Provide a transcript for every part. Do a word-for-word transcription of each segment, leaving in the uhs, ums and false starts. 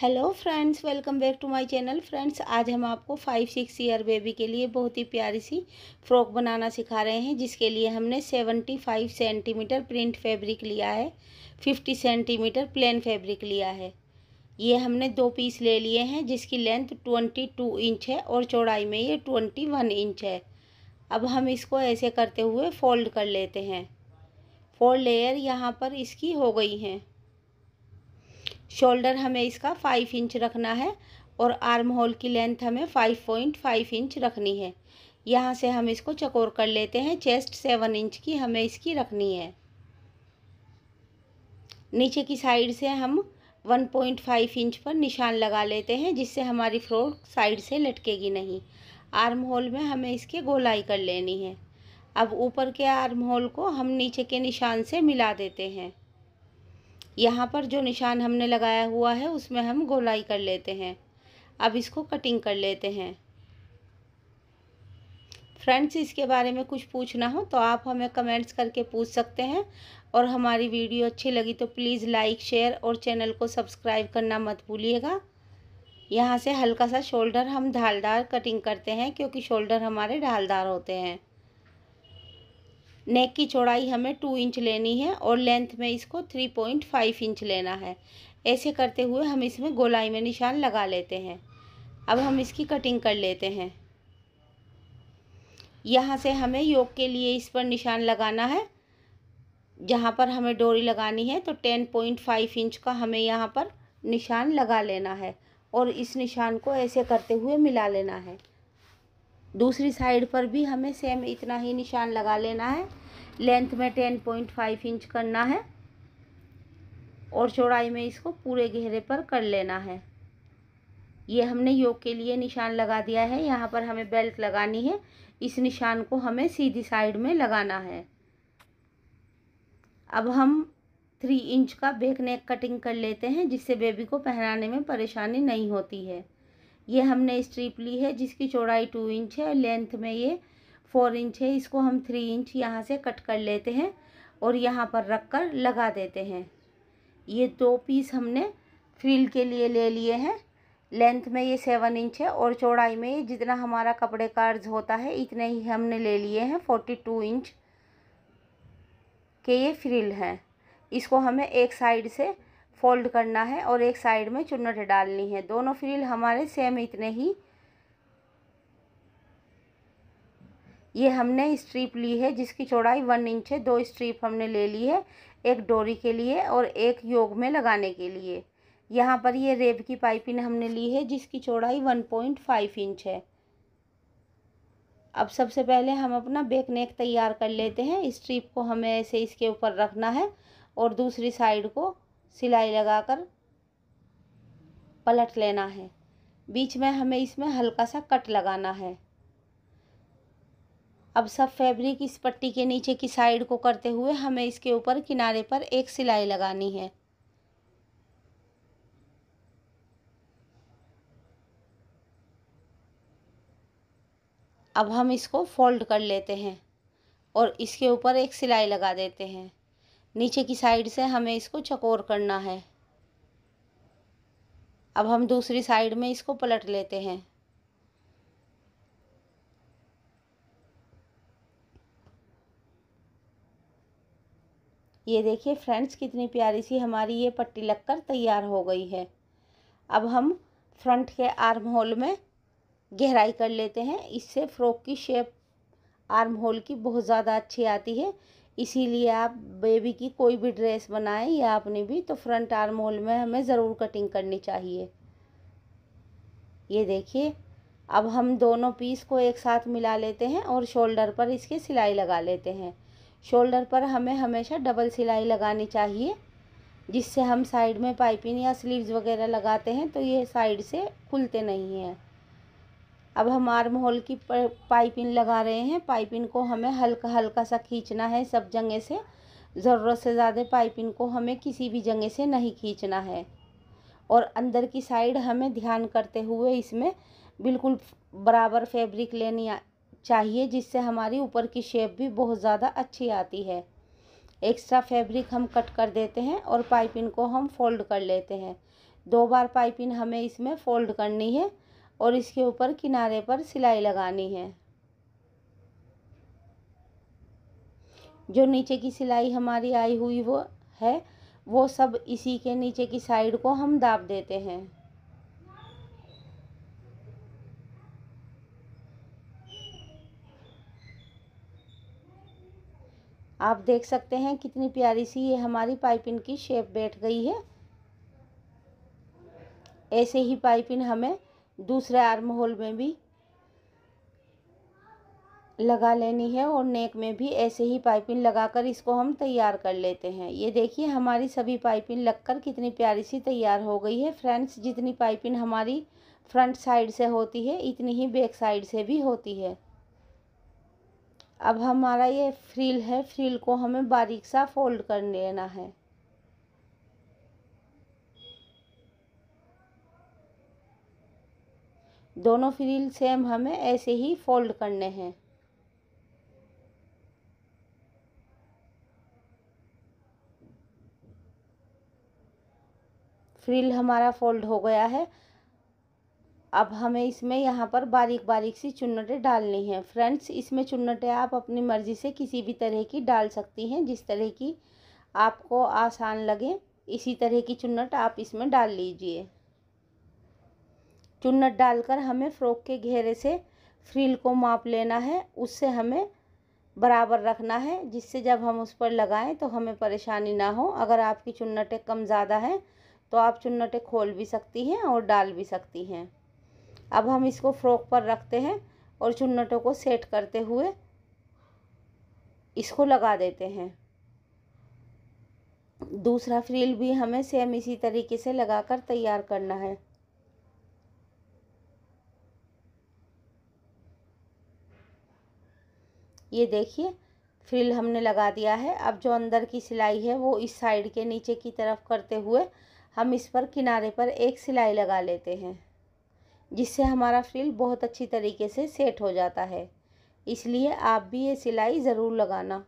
Hello friends, welcome back to my channel. Friends, आज हम आपको फाइव सिक्स ईयर बेबी के लिए बहुत ही प्यारी सी फ्रॉक बनाना सिखा रहे हैं, जिसके लिए हमने seventy five centimeter print fabric लिया है, फिफ्टी सेंटीमीटर प्लेन फैब्रिक लिया है। ये हमने दो पीस ले लिए हैं, जिसकी लेंथ ट्वेंटी टू इंच है और चौड़ाई में ये ट्वेंटी वन इंच है। अब हम इसको ऐसे करते हुए फ़ोल्ड कर लेते हैं। फोर लेयर यहाँ पर इसकी हो गई हैं। शोल्डर हमें इसका फाइव इंच रखना है और आर्म होल की लेंथ हमें फाइव पॉइंट फाइव इंच रखनी है। यहाँ से हम इसको चकोर कर लेते हैं। चेस्ट सेवन इंच की हमें इसकी रखनी है। नीचे की साइड से हम वन पॉइंट फाइव इंच पर निशान लगा लेते हैं, जिससे हमारी फ्रॉक साइड से लटकेगी नहीं। आर्म होल में हमें इसके गोलाई कर लेनी है। अब ऊपर के आर्म होल को हम नीचे के निशान से मिला देते हैं। यहाँ पर जो निशान हमने लगाया हुआ है उसमें हम गोलाई कर लेते हैं। अब इसको कटिंग कर लेते हैं। फ्रेंड्स, इसके बारे में कुछ पूछना हो तो आप हमें कमेंट्स करके पूछ सकते हैं। और हमारी वीडियो अच्छी लगी तो प्लीज़ लाइक, शेयर और चैनल को सब्सक्राइब करना मत भूलिएगा। यहाँ से हल्का सा शोल्डर हम ढालदार कटिंग करते हैं, क्योंकि शोल्डर हमारे ढालदार होते हैं। नेक की चौड़ाई हमें टू इंच लेनी है और लेंथ में इसको थ्री पॉइंट फाइव इंच लेना है। ऐसे करते हुए हम इसमें गोलाई में निशान लगा लेते हैं। अब हम इसकी कटिंग कर लेते हैं। यहाँ से हमें योक के लिए इस पर निशान लगाना है। जहाँ पर हमें डोरी लगानी है तो टेन पॉइंट फाइव इंच का हमें यहाँ पर निशान लगा लेना है और इस निशान को ऐसे करते हुए मिला लेना है। दूसरी साइड पर भी हमें सेम इतना ही निशान लगा लेना है। लेंथ में टेन पॉइंट फाइव इंच करना है और चौड़ाई में इसको पूरे घेरे पर कर लेना है। ये हमने योक के लिए निशान लगा दिया है। यहाँ पर हमें बेल्ट लगानी है। इस निशान को हमें सीधी साइड में लगाना है। अब हम थ्री इंच का बैक नेक कटिंग कर लेते हैं, जिससे बेबी को पहनाने में परेशानी नहीं होती है। ये हमने स्ट्रिप ली है, जिसकी चौड़ाई टू इंच है, लेंथ में ये फोर इंच है। इसको हम थ्री इंच यहाँ से कट कर लेते हैं और यहाँ पर रख कर लगा देते हैं। ये दो पीस हमने फ्रिल के लिए ले लिए हैं। लेंथ में ये सेवन इंच है और चौड़ाई में ये जितना हमारा कपड़े का अर्ज होता है इतने ही हमने ले लिए हैं। फोर्टी टू इंच के ये फ्रिल हैं। इसको हमें एक साइड से फ़ोल्ड करना है और एक साइड में चुन्नट डालनी है। दोनों फ्रिल हमारे सेम इतने ही। ये हमने स्ट्रिप ली है, जिसकी चौड़ाई वन इंच है। दो स्ट्रिप हमने ले ली है, एक डोरी के लिए और एक योग में लगाने के लिए। यहाँ पर ये रेब की पाइपिंग हमने ली है, जिसकी चौड़ाई वन पॉइंट फाइव इंच है। अब सबसे पहले हम अपना बैक नेक तैयार कर लेते हैं। स्ट्रिप को हमें ऐसे इसके ऊपर रखना है और दूसरी साइड को सिलाई लगाकर पलट लेना है। बीच में हमें इसमें हल्का सा कट लगाना है। अब सब फैब्रिक इस पट्टी के नीचे की साइड को करते हुए हमें इसके ऊपर किनारे पर एक सिलाई लगानी है। अब हम इसको फोल्ड कर लेते हैं और इसके ऊपर एक सिलाई लगा देते हैं। नीचे की साइड से हमें इसको चकोर करना है। अब हम दूसरी साइड में इसको पलट लेते हैं। ये देखिए फ्रेंड्स, कितनी प्यारी सी हमारी ये पट्टी लगकर तैयार हो गई है। अब हम फ्रंट के आर्म होल में गहराई कर लेते हैं। इससे फ्रॉक की शेप आर्म होल की बहुत ज़्यादा अच्छी आती है। इसीलिए आप बेबी की कोई भी ड्रेस बनाएं या आपने भी, तो फ्रंट आर्म होल में हमें ज़रूर कटिंग करनी चाहिए। ये देखिए, अब हम दोनों पीस को एक साथ मिला लेते हैं और शोल्डर पर इसके सिलाई लगा लेते हैं। शोल्डर पर हमें हमेशा डबल सिलाई लगानी चाहिए, जिससे हम साइड में पाइपिंग या स्लीव्स वगैरह लगाते हैं तो ये साइड से खुलते नहीं हैं। अब हम आर्म होल की पाइपिंग लगा रहे हैं। पाइपिंग को हमें हल्का हल्का सा खींचना है सब जगह से। ज़रूरत से ज़्यादा पाइपिंग को हमें किसी भी जगह से नहीं खींचना है। और अंदर की साइड हमें ध्यान करते हुए इसमें बिल्कुल बराबर फैब्रिक लेनी चाहिए, जिससे हमारी ऊपर की शेप भी बहुत ज़्यादा अच्छी आती है। एक्स्ट्रा फैब्रिक हम कट कर देते हैं और पाइपिंग को हम फोल्ड कर लेते हैं। दो बार पाइपिंग हमें इसमें फोल्ड करनी है और इसके ऊपर किनारे पर सिलाई लगानी है। जो नीचे की सिलाई हमारी आई हुई वो है वो सब इसी के नीचे की साइड को हम दाब देते हैं। आप देख सकते हैं कितनी प्यारी सी ये हमारी पाइपिंग की शेप बैठ गई है। ऐसे ही पाइपिंग हमें दूसरे आर्म होल में भी लगा लेनी है और नेक में भी ऐसे ही पाइपिंग लगाकर इसको हम तैयार कर लेते हैं। ये देखिए हमारी सभी पाइपिंग लगकर कितनी प्यारी सी तैयार हो गई है। फ्रेंड्स, जितनी पाइपिंग हमारी फ्रंट साइड से होती है इतनी ही बैक साइड से भी होती है। अब हमारा ये फ्रिल है, फ्रिल को हमें बारीक सा फोल्ड कर लेना है। दोनों फ्रिल सेम हमें ऐसे ही फोल्ड करने हैं। फ्रिल हमारा फोल्ड हो गया है। अब हमें इसमें यहाँ पर बारीक बारीक सी चुन्नटें डालनी हैं। फ्रेंड्स, इसमें चुन्नटें आप अपनी मर्ज़ी से किसी भी तरह की डाल सकती हैं, जिस तरह की आपको आसान लगे इसी तरह की चुन्नट आप इसमें डाल लीजिए। चुन्नट डालकर हमें फ्रॉक के घेरे से फ्रिल को माप लेना है, उससे हमें बराबर रखना है, जिससे जब हम उस पर लगाएं तो हमें परेशानी ना हो। अगर आपकी चुन्नटें कम ज़्यादा हैं तो आप चुन्नटें खोल भी सकती हैं और डाल भी सकती हैं। अब हम इसको फ्रॉक पर रखते हैं और चुन्नटों को सेट करते हुए इसको लगा देते हैं। दूसरा फ्रिल भी हमें सेम इसी तरीके से लगाकर तैयार करना है। ये देखिए फ्रिल हमने लगा दिया है। अब जो अंदर की सिलाई है वो इस साइड के नीचे की तरफ करते हुए हम इस पर किनारे पर एक सिलाई लगा लेते हैं, जिससे हमारा फ्रिल बहुत अच्छी तरीके से सेट हो जाता है। इसलिए आप भी ये सिलाई ज़रूर लगाना।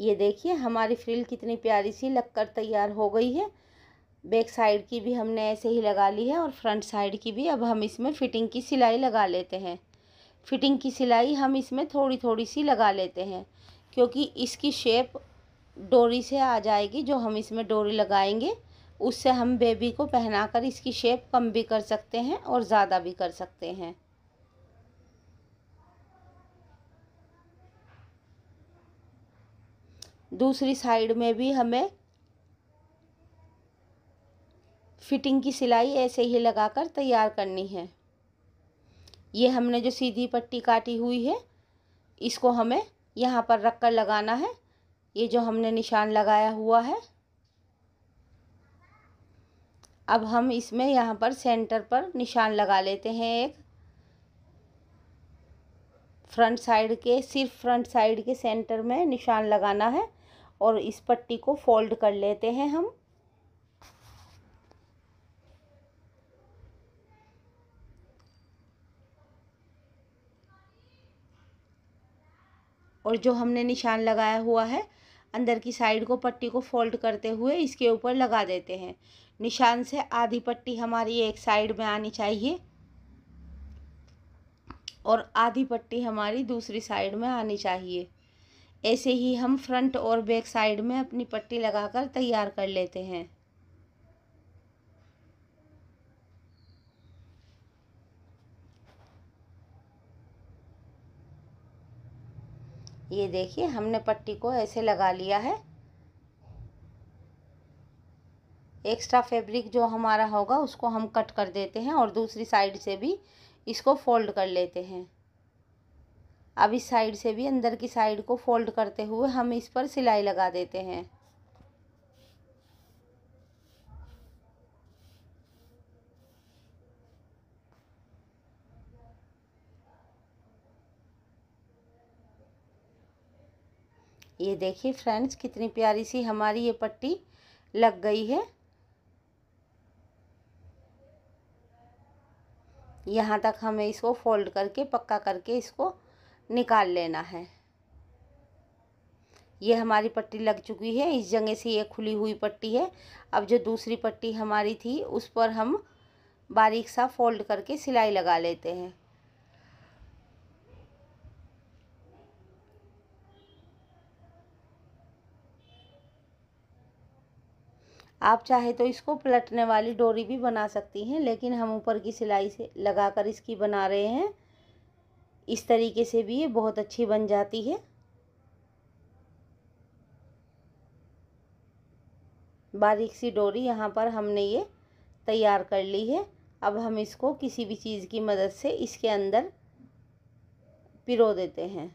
ये देखिए हमारी फ्रिल कितनी प्यारी सी लगकर तैयार हो गई है। बैक साइड की भी हमने ऐसे ही लगा ली है और फ्रंट साइड की भी। अब हम इसमें फ़िटिंग की सिलाई लगा लेते हैं। फ़िटिंग की सिलाई हम इसमें थोड़ी थोड़ी सी लगा लेते हैं, क्योंकि इसकी शेप डोरी से आ जाएगी। जो हम इसमें डोरी लगाएंगे उससे हम बेबी को पहनाकर इसकी शेप कम भी कर सकते हैं और ज़्यादा भी कर सकते हैं। दूसरी साइड में भी हमें फिटिंग की सिलाई ऐसे ही लगाकर तैयार करनी है। ये हमने जो सीधी पट्टी काटी हुई है इसको हमें यहाँ पर रखकर लगाना है। ये जो हमने निशान लगाया हुआ है, अब हम इसमें यहाँ पर सेंटर पर निशान लगा लेते हैं। एक फ्रंट साइड के, सिर्फ फ्रंट साइड के सेंटर में निशान लगाना है और इस पट्टी को फोल्ड कर लेते हैं हम। और जो हमने निशान लगाया हुआ है अंदर की साइड को पट्टी को फोल्ड करते हुए इसके ऊपर लगा देते हैं। निशान से आधी पट्टी हमारी एक साइड में आनी चाहिए और आधी पट्टी हमारी दूसरी साइड में आनी चाहिए। ऐसे ही हम फ्रंट और बैक साइड में अपनी पट्टी लगाकर तैयार कर लेते हैं। ये देखिए हमने पट्टी को ऐसे लगा लिया है। एक्स्ट्रा फैब्रिक जो हमारा होगा उसको हम कट कर देते हैं और दूसरी साइड से भी इसको फोल्ड कर लेते हैं। अब इस साइड से भी अंदर की साइड को फोल्ड करते हुए हम इस पर सिलाई लगा देते हैं। ये देखिए फ्रेंड्स कितनी प्यारी सी हमारी ये पट्टी लग गई है। यहाँ तक हमें इसको फोल्ड करके पक्का करके इसको निकाल लेना है। ये हमारी पट्टी लग चुकी है। इस जगह से ये खुली हुई पट्टी है। अब जो दूसरी पट्टी हमारी थी उस पर हम बारीक सा फोल्ड करके सिलाई लगा लेते हैं। आप चाहे तो इसको पलटने वाली डोरी भी बना सकती हैं, लेकिन हम ऊपर की सिलाई से लगाकर इसकी बना रहे हैं। इस तरीके से भी ये बहुत अच्छी बन जाती है। बारीक सी डोरी यहाँ पर हमने ये तैयार कर ली है। अब हम इसको किसी भी चीज़ की मदद से इसके अंदर पिरो देते हैं।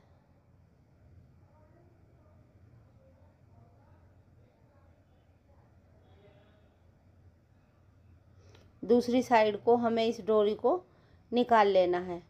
दूसरी साइड को हमें इस डोरी को निकाल लेना है।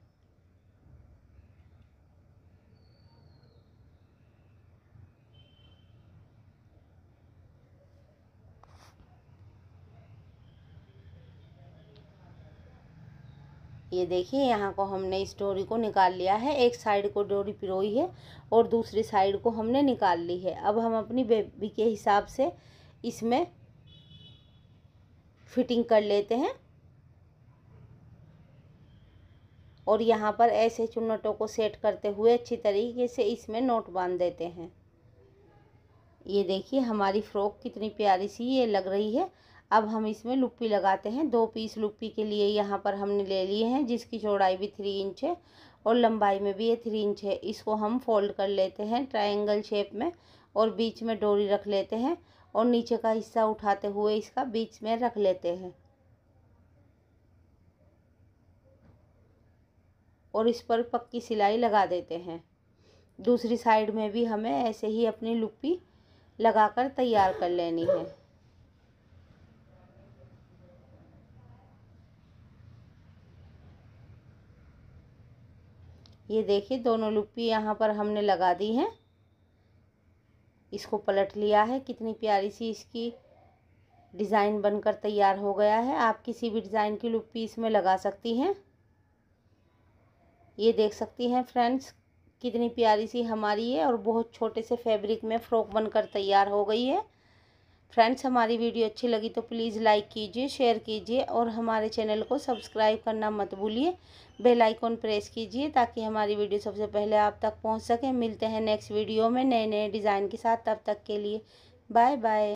ये देखिए, यहाँ को हमने इस डोरी को निकाल लिया है। एक साइड को डोरी पिरोई है और दूसरी साइड को हमने निकाल ली है। अब हम अपनी बेबी के हिसाब से इसमें फिटिंग कर लेते हैं और यहाँ पर ऐसे चुन्नटों को सेट करते हुए अच्छी तरीके से इसमें नोट बांध देते हैं। ये देखिए, हमारी फ्रॉक कितनी प्यारी सी ये लग रही है। अब हम इसमें लुप्पी लगाते हैं। दो पीस लुप्पी के लिए यहाँ पर हमने ले लिए हैं, जिसकी चौड़ाई भी थ्री इंच है और लंबाई में भी ये थ्री इंच है। इसको हम फोल्ड कर लेते हैं ट्रायंगल शेप में और बीच में डोरी रख लेते हैं और नीचे का हिस्सा उठाते हुए इसका बीच में रख लेते हैं और इस पर पक्की सिलाई लगा देते हैं। दूसरी साइड में भी हमें ऐसे ही अपनी लुप्पी लगाकर तैयार कर लेनी है। ये देखिए, दोनों लुप्पी यहाँ पर हमने लगा दी हैं। इसको पलट लिया है। कितनी प्यारी सी इसकी डिज़ाइन बनकर तैयार हो गया है। आप किसी भी डिज़ाइन की लुप्पी इसमें लगा सकती हैं। ये देख सकती हैं फ्रेंड्स, कितनी प्यारी सी हमारी है और बहुत छोटे से फैब्रिक में फ़्रॉक बनकर तैयार हो गई है। फ्रेंड्स, हमारी वीडियो अच्छी लगी तो प्लीज़ लाइक कीजिए, शेयर कीजिए और हमारे चैनल को सब्सक्राइब करना मत भूलिए। बेल आइकॉन प्रेस कीजिए ताकि हमारी वीडियो सबसे पहले आप तक पहुंच सके। मिलते हैं नेक्स्ट वीडियो में नए नए डिज़ाइन के साथ। तब तक के लिए बाय बाय।